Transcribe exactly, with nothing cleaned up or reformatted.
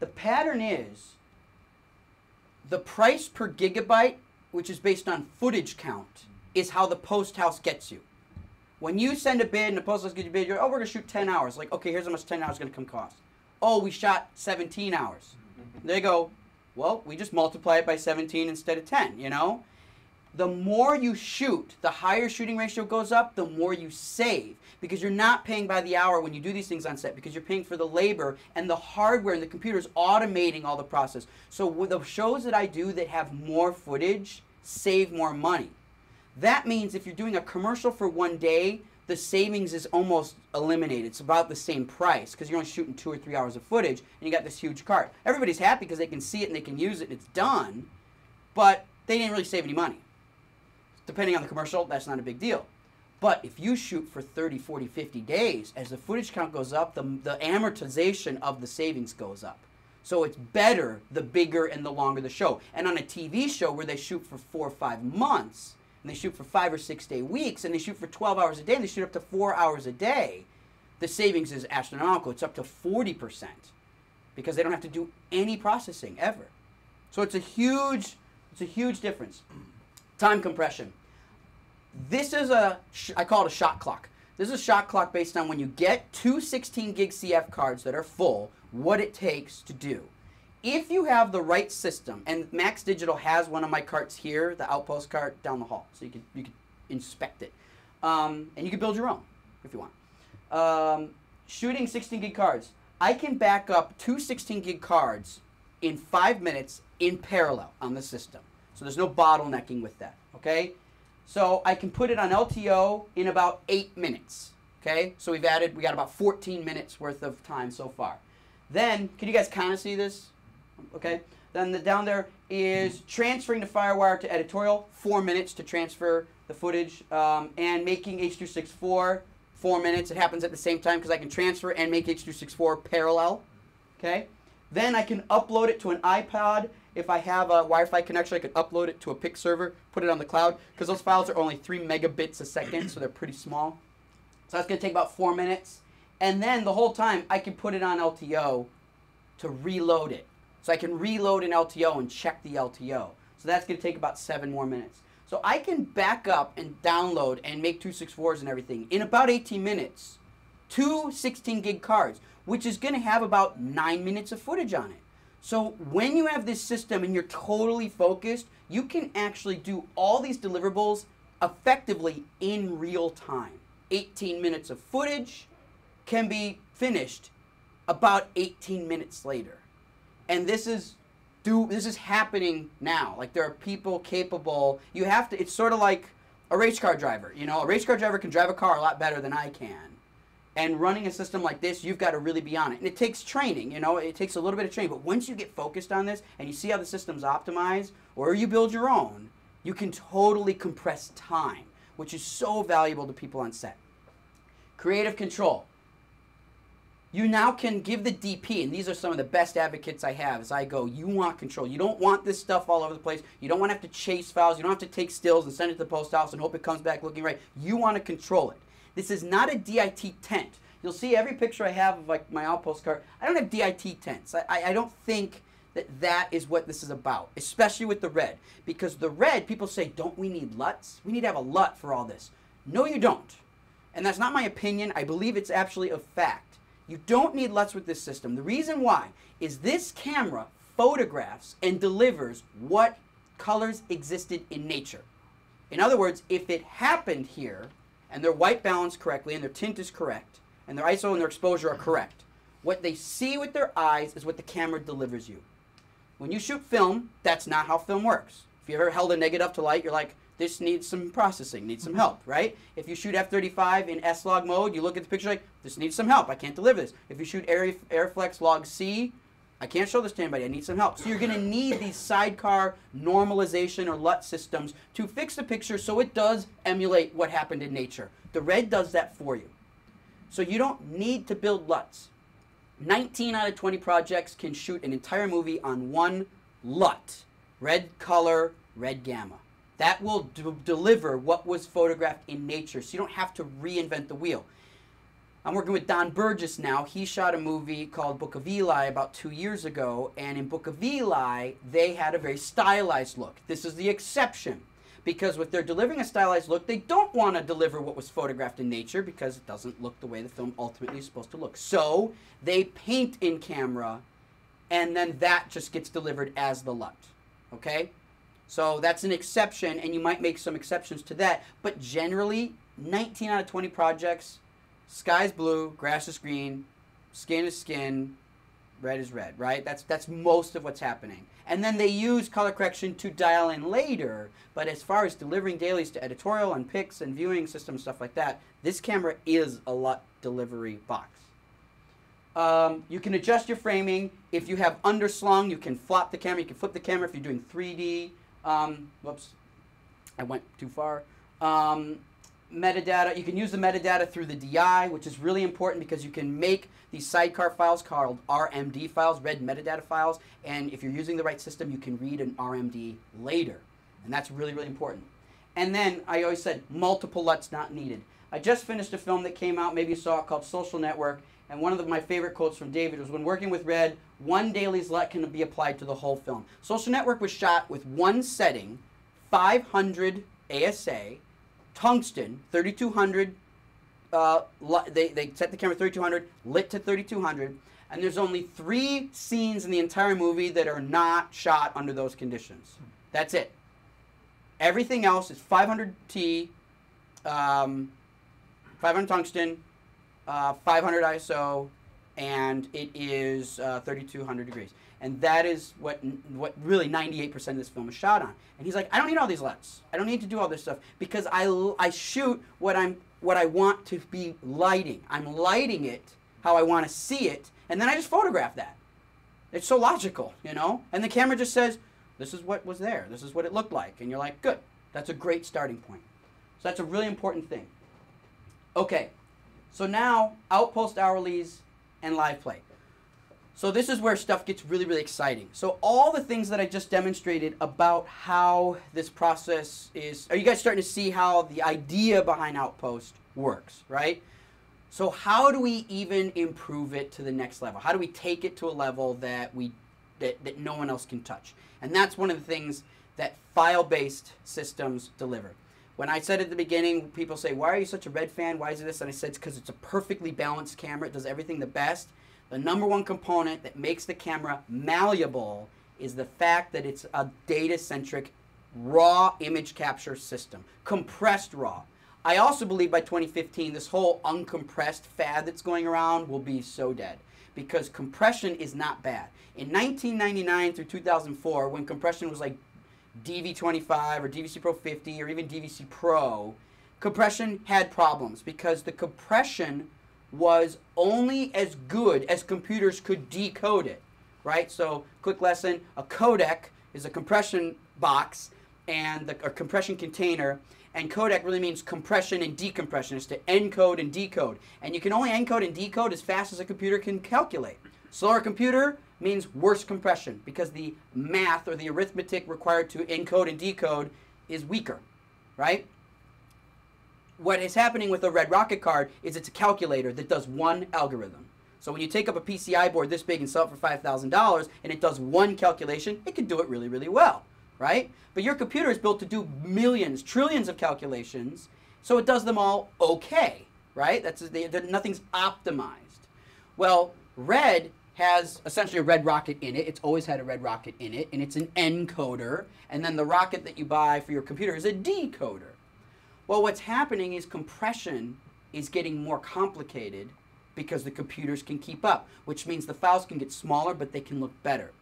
the pattern is the price per gigabyte, which is based on footage count, is how the post house gets you. When you send a bid and the post house gives you a bid, you're, oh, we're going to shoot ten hours. Like, okay, here's how much ten hours is going to come cost. Oh, we shot seventeen hours. They go, well, we just multiply it by seventeen instead of ten, you know? The more you shoot, the higher shooting ratio goes up, the more you save. Because you're not paying by the hour when you do these things on set, because you're paying for the labor and the hardware and the computer's automating all the process. So with the shows that I do that have more footage save more money. That means if you're doing a commercial for one day, the savings is almost eliminated. It's about the same price because you're only shooting two or three hours of footage and you got this huge cart. Everybody's happy because they can see it and they can use it and it's done, but they didn't really save any money. Depending on the commercial, that's not a big deal. But if you shoot for thirty, forty, fifty days, as the footage count goes up, the, the amortization of the savings goes up. So it's better the bigger and the longer the show. And on a T V show where they shoot for four or five months, and they shoot for five or six day weeks, and they shoot for twelve hours a day, and they shoot up to four hours a day, the savings is astronomical. It's up to forty percent because they don't have to do any processing ever. So it's a huge, it's a huge difference. Time compression. This is a, sh I call it a shot clock. This is a shot clock based on when you get two sixteen gig C F cards that are full, what it takes to do. If you have the right system, and Max Digital has one of my carts here, the Outpost cart down the hall, so you can, you can inspect it. Um, and you can build your own if you want. Um, shooting sixteen gig cards. I can back up two sixteen gig cards in five minutes in parallel on the system. So there's no bottlenecking with that, okay? So I can put it on L T O in about eight minutes, okay? So we've added, we got about fourteen minutes worth of time so far. Then, can you guys kind of see this? Okay, then the, down there is transferring the FireWire to editorial, four minutes to transfer the footage, um, and making H two sixty-four, four minutes. It happens at the same time because I can transfer and make H two sixty-four parallel, okay? Then I can upload it to an iPad. If I have a Wi-Fi connection, I could upload it to a P I C server, put it on the cloud, because those files are only three megabits a second, so they're pretty small. So that's going to take about four minutes. And then the whole time, I can put it on L T O to reload it. So I can reload an L T O and check the L T O. So that's going to take about seven more minutes. So I can back up and download and make two sixty-fours and everything in about eighteen minutes, two sixteen gig cards, which is going to have about nine minutes of footage on it. So when you have this system and you're totally focused, you can actually do all these deliverables effectively in real time. eighteen minutes of footage can be finished about eighteen minutes later. And this is do this is happening now. Like, there are people capable. You have to, it's sort of like a race car driver, you know? A race car driver can drive a car a lot better than I can. And running a system like this, you've got to really be on it. And it takes training, you know, it takes a little bit of training. But once you get focused on this and you see how the system's optimized, or you build your own, you can totally compress time, which is so valuable to people on set. Creative control. You now can give the D P, and these are some of the best advocates I have, as I go, you want control. You don't want this stuff all over the place. You don't want to have to chase files. You don't have to take stills and send it to the post office and hope it comes back looking right. You want to control it. This is not a D I T tent. You'll see every picture I have of like my Outpost card. I don't have D I T tents. I, I, I don't think that that is what this is about, especially with the Red. Because the Red, people say, don't we need L U Ts? We need to have a L U T for all this. No, you don't. And that's not my opinion. I believe it's actually a fact. You don't need L U Ts with this system. The reason why is this camera photographs and delivers what colors existed in nature. In other words, if it happened here, and their white balance correctly, and their tint is correct, and their I S O and their exposure are correct. What they see with their eyes is what the camera delivers you. When you shoot film, that's not how film works. If you've ever held a negative up to light, you're like, this needs some processing, needs some help, right? If you shoot F thirty-five in S log mode, you look at the picture like, this needs some help, I can't deliver this. If you shoot Airflex log C, I can't show this to anybody, I need some help. So you're going to need these sidecar normalization or L U T systems to fix the picture so it does emulate what happened in nature. The Red does that for you. So you don't need to build L U Ts. nineteen out of twenty projects can shoot an entire movie on one L U T. Red color, red gamma. That will d- deliver what was photographed in nature, so you don't have to reinvent the wheel. I'm working with Don Burgess now. He shot a movie called Book of Eli about two years ago, and in Book of Eli, they had a very stylized look. This is the exception, because if they're delivering a stylized look, they don't want to deliver what was photographed in nature because it doesn't look the way the film ultimately is supposed to look. So they paint in camera, and then that just gets delivered as the L U T, okay? So that's an exception, and you might make some exceptions to that, but generally, nineteen out of twenty projects, sky's blue, grass is green, skin is skin, red is red, right? That's, that's most of what's happening. And then they use color correction to dial in later, but as far as delivering dailies to editorial and picks and viewing systems, stuff like that, this camera is a L U T delivery box. Um, you can adjust your framing. If you have underslung, you can flop the camera, you can flip the camera if you're doing three D. Um, whoops, I went too far. Um, metadata, you can use the metadata through the D I, which is really important because you can make these sidecar files called R M D files, red metadata files, and if you're using the right system, you can read an R M D later, and that's really, really important. And then, I always said, multiple L U Ts not needed. I just finished a film that came out, maybe you saw it, called Social Network, and one of the, my favorite quotes from David was, when working with Red, one daily's L U T can be applied to the whole film. Social Network was shot with one setting, five hundred A S A, tungsten, thirty-two hundred, uh, they, they set the camera thirty-two hundred, lit to thirty-two hundred, and there's only three scenes in the entire movie that are not shot under those conditions. That's it. Everything else is five hundred T, um, five hundred tungsten, uh, five hundred I S O, and it is uh, thirty-two hundred degrees. And that is what, what really ninety-eight percent of this film is shot on. And he's like, I don't need all these L U Ts. I don't need to do all this stuff because I, I shoot what, I'm, what I want to be lighting. I'm lighting it how I want to see it, and then I just photograph that. It's so logical, you know? And the camera just says, this is what was there. This is what it looked like. And you're like, good. That's a great starting point. So that's a really important thing. Okay. So now, Outpost hourlies and live play. So this is where stuff gets really, really exciting. So all the things that I just demonstrated about how this process is, are you guys starting to see how the idea behind Outpost works, right? So how do we even improve it to the next level? How do we take it to a level that, we, that, that no one else can touch? And that's one of the things that file-based systems deliver. When I said at the beginning, people say, why are you such a Red fan? Why is it this? And I said, it's because it's a perfectly balanced camera. It does everything the best. The number one component that makes the camera malleable is the fact that it's a data-centric raw image capture system, compressed raw. I also believe by twenty fifteen, this whole uncompressed fad that's going around will be so dead because compression is not bad. In nineteen ninety-nine through two thousand four, when compression was like D V twenty-five or D V C Pro fifty or even D V C Pro, compression had problems because the compression was only as good as computers could decode it, right? So, quick lesson, a codec is a compression box and the, a compression container, and codec really means compression and decompression. It's to encode and decode. And you can only encode and decode as fast as a computer can calculate. Slower computer means worse compression because the math or the arithmetic required to encode and decode is weaker, right? What is happening with a Red Rocket card is it's a calculator that does one algorithm. So when you take up a P C I board this big and sell it for five thousand dollars and it does one calculation, it can do it really, really well, right? But your computer is built to do millions, trillions of calculations, so it does them all okay, right? That's, they, nothing's optimized. Well, Red has essentially a Red Rocket in it. It's always had a Red Rocket in it, and it's an encoder, and then the rocket that you buy for your computer is a decoder. Well, what's happening is compression is getting more complicated because the computers can keep up, which means the files can get smaller, but they can look better.